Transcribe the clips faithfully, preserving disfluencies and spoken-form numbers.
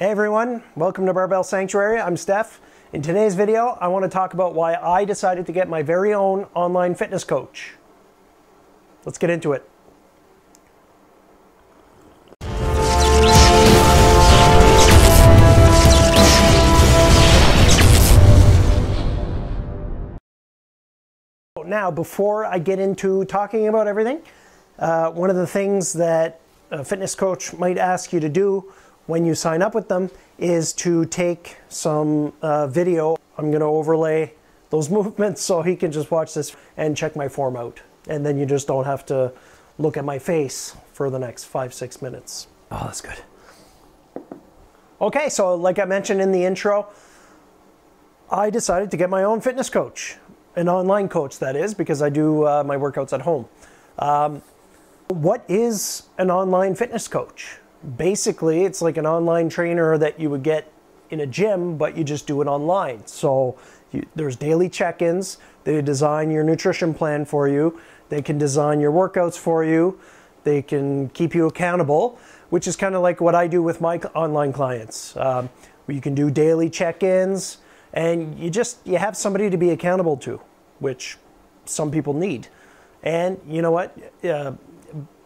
Hey everyone, welcome to Barbell Sanctuary. I'm Steph. In today's video, I want to talk about why I decided to get my very own online fitness coach. Let's get into it. Now, before I get into talking about everything, uh, one of the things that a fitness coach might ask you to do when you sign up with them is to take some uh, video. I'm gonna overlay those movements so he can just watch this and check my form out. And then you just don't have to look at my face for the next five, six minutes. Oh, that's good. Okay, so like I mentioned in the intro, I decided to get my own fitness coach, an online coach that is, because I do uh, my workouts at home. Um, what is an online fitness coach? Basically, it's like an online trainer that you would get in a gym, but you just do it online. So you, there's daily check-ins. They design your nutrition plan for you. They can design your workouts for you. They can keep you accountable, which is kind of like what I do with my online clients. Um, where you can do daily check-ins, and you just you have somebody to be accountable to, which some people need. And you know what? Uh,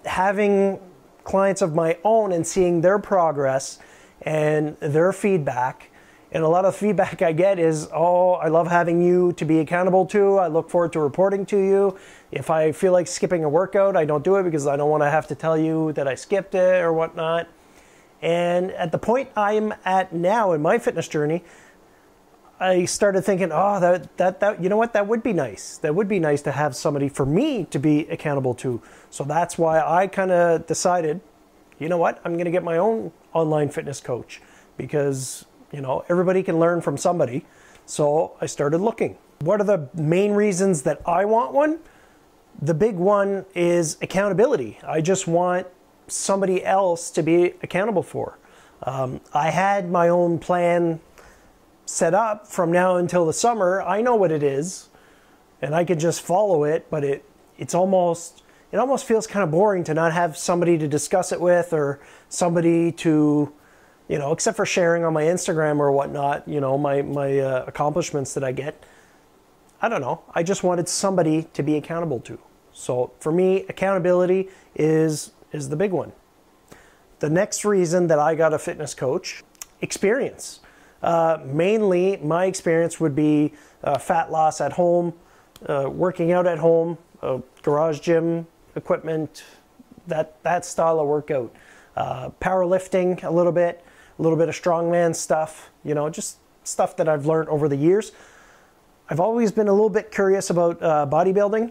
having clients of my own and seeing their progress and their feedback. And a lot of feedback I get is, oh, I love having you to be accountable to. I look forward to reporting to you. If I feel like skipping a workout, I don't do it because I don't want to have to tell you that I skipped it or whatnot. And at the point I'm at now in my fitness journey, I started thinking, oh, that, that, that, you know what, that would be nice. That would be nice to have somebody for me to be accountable to. So that's why I kind of decided, you know what, I'm going to get my own online fitness coach because, you know, everybody can learn from somebody. So I started looking. What are the main reasons that I want one? The big one is accountability. I just want somebody else to be accountable for. Um, I had my own plan set up from now until the summer. I know what it is and I can just follow it, but it it's almost it almost feels kind of boring to not have somebody to discuss it with or somebody to, you know, except for sharing on my Instagram or whatnot, you know, my, my uh, accomplishments that I get. I don't know. I just wanted somebody to be accountable to. So for me, accountability is, is the big one. The next reason that I got a fitness coach, experience. Uh, mainly, my experience would be uh, fat loss at home, uh, working out at home, uh, garage gym equipment, that that style of workout, uh, powerlifting a little bit, a little bit of strongman stuff, you know, just stuff that I've learned over the years. I've always been a little bit curious about uh, bodybuilding.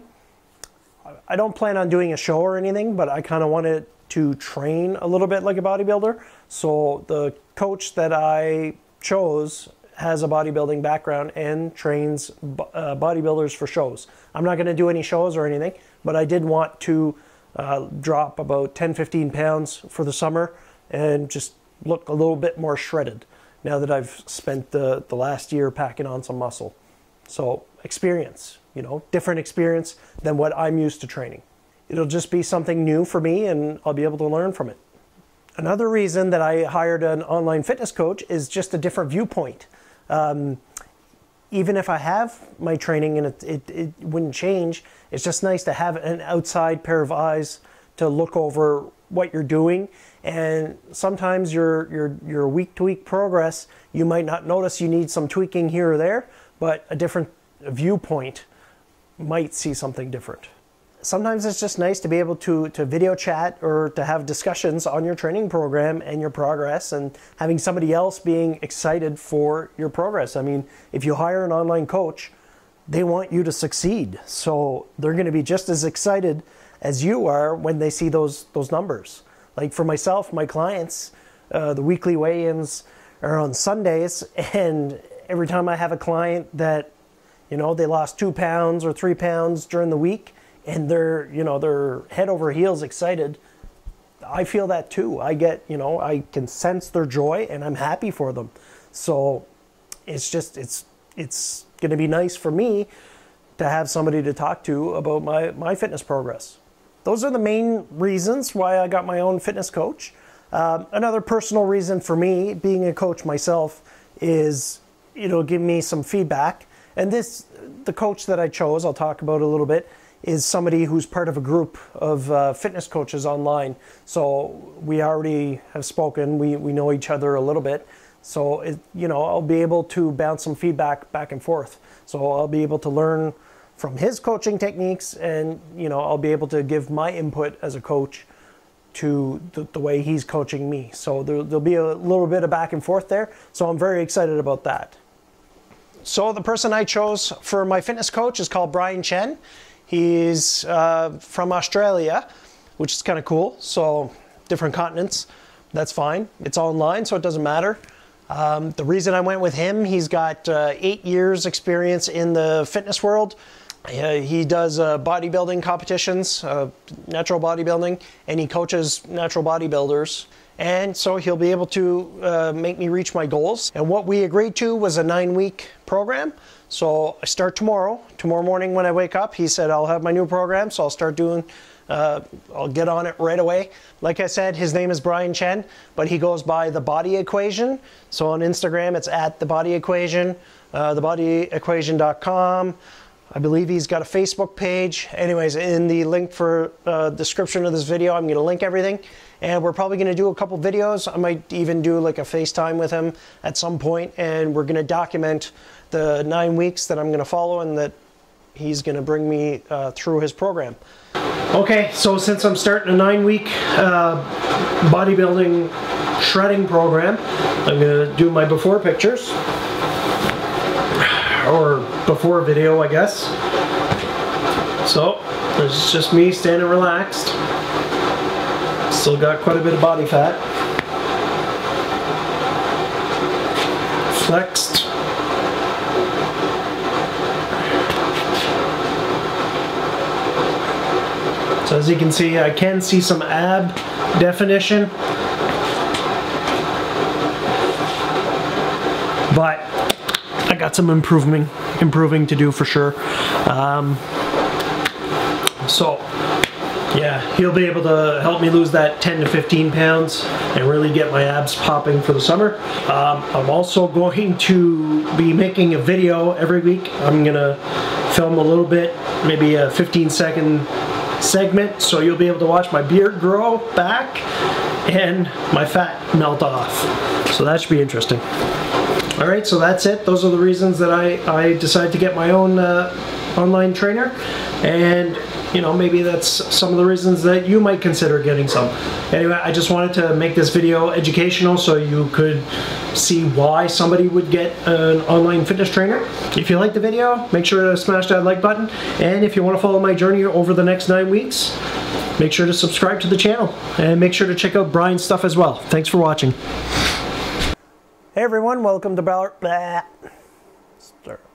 I don't plan on doing a show or anything, but I kind of wanted to train a little bit like a bodybuilder. So the coach that I chose has a bodybuilding background and trains uh, bodybuilders for shows. I'm not going to do any shows or anything, but I did want to uh, drop about ten, fifteen pounds for the summer and just look a little bit more shredded now that I've spent the, the last year packing on some muscle. So experience, you know, different experience than what I'm used to training. It'll just be something new for me and I'll be able to learn from it. Another reason that I hired an online fitness coach is just a different viewpoint. Um, even if I have my training and it, it, it wouldn't change, it's just nice to have an outside pair of eyes to look over what you're doing. And sometimes your, your, your week-to-week progress, you might not notice you need some tweaking here or there, but a different viewpoint might see something different. Sometimes it's just nice to be able to, to video chat or to have discussions on your training program and your progress and having somebody else being excited for your progress. I mean, if you hire an online coach, they want you to succeed. So they're going to be just as excited as you are when they see those, those numbers. Like for myself, my clients, uh, the weekly weigh-ins are on Sundays, and every time I have a client that, you know, they lost two pounds or three pounds during the week, and they're, you know, they're head over heels excited. I feel that too. I get, you know, I can sense their joy and I'm happy for them. So it's just, it's, it's going to be nice for me to have somebody to talk to about my, my fitness progress. Those are the main reasons why I got my own fitness coach. Um, another personal reason for me being a coach myself is it'll give me some feedback. And this, the coach that I chose, I'll talk about a little bit, is somebody who's part of a group of uh, fitness coaches online. So we already have spoken, we, we know each other a little bit. So, it, you know, I'll be able to bounce some feedback back and forth. So I'll be able to learn from his coaching techniques, and, you know, I'll be able to give my input as a coach to the, the way he's coaching me. So there, there'll be a little bit of back and forth there. So I'm very excited about that. So the person I chose for my fitness coach is called Brian Chen. He's uh, from Australia, which is kind of cool. So different continents, that's fine. It's online, so it doesn't matter. Um, the reason I went with him, he's got uh, eight years experience in the fitness world. Uh, he does uh, bodybuilding competitions, uh, natural bodybuilding, and he coaches natural bodybuilders. And so he'll be able to uh, make me reach my goals. And what we agreed to was a nine-week program. So I start tomorrow. Tomorrow morning when I wake up, he said, I'll have my new program, so I'll start doing, uh, I'll get on it right away. Like I said, his name is Brian Chen, but he goes by The Body Equation. So on Instagram, it's at The Body Equation, uh, the body equation dot com. I believe he's got a Facebook page. Anyways, in the link for uh, description of this video, I'm gonna link everything. And we're probably gonna do a couple videos. I might even do like a FaceTime with him at some point, and we're gonna document the nine weeks that I'm gonna follow and that he's gonna bring me uh, through his program. Okay, so since I'm starting a nine week uh, bodybuilding shredding program, I'm gonna do my before pictures. Or before a video, I guess. So it's just me standing relaxed. Still got quite a bit of body fat. Flexed. So as you can see, I can see some ab definition, but I got some improving, improving to do for sure. Um, so, yeah, he'll be able to help me lose that ten to fifteen pounds and really get my abs popping for the summer. Um, I'm also going to be making a video every week. I'm gonna film a little bit, maybe a fifteen second segment, so you'll be able to watch my beard grow back and my fat melt off. So that should be interesting. All right, so that's it. Those are the reasons that I, I decided to get my own uh, online trainer. And, you know, maybe that's some of the reasons that you might consider getting some. Anyway, I just wanted to make this video educational so you could see why somebody would get an online fitness trainer. If you liked the video, make sure to smash that like button. And if you want to follow my journey over the next nine weeks, make sure to subscribe to the channel. And make sure to check out Brian's stuff as well. Thanks for watching. Hey everyone, welcome to Barbell. Blah. Start.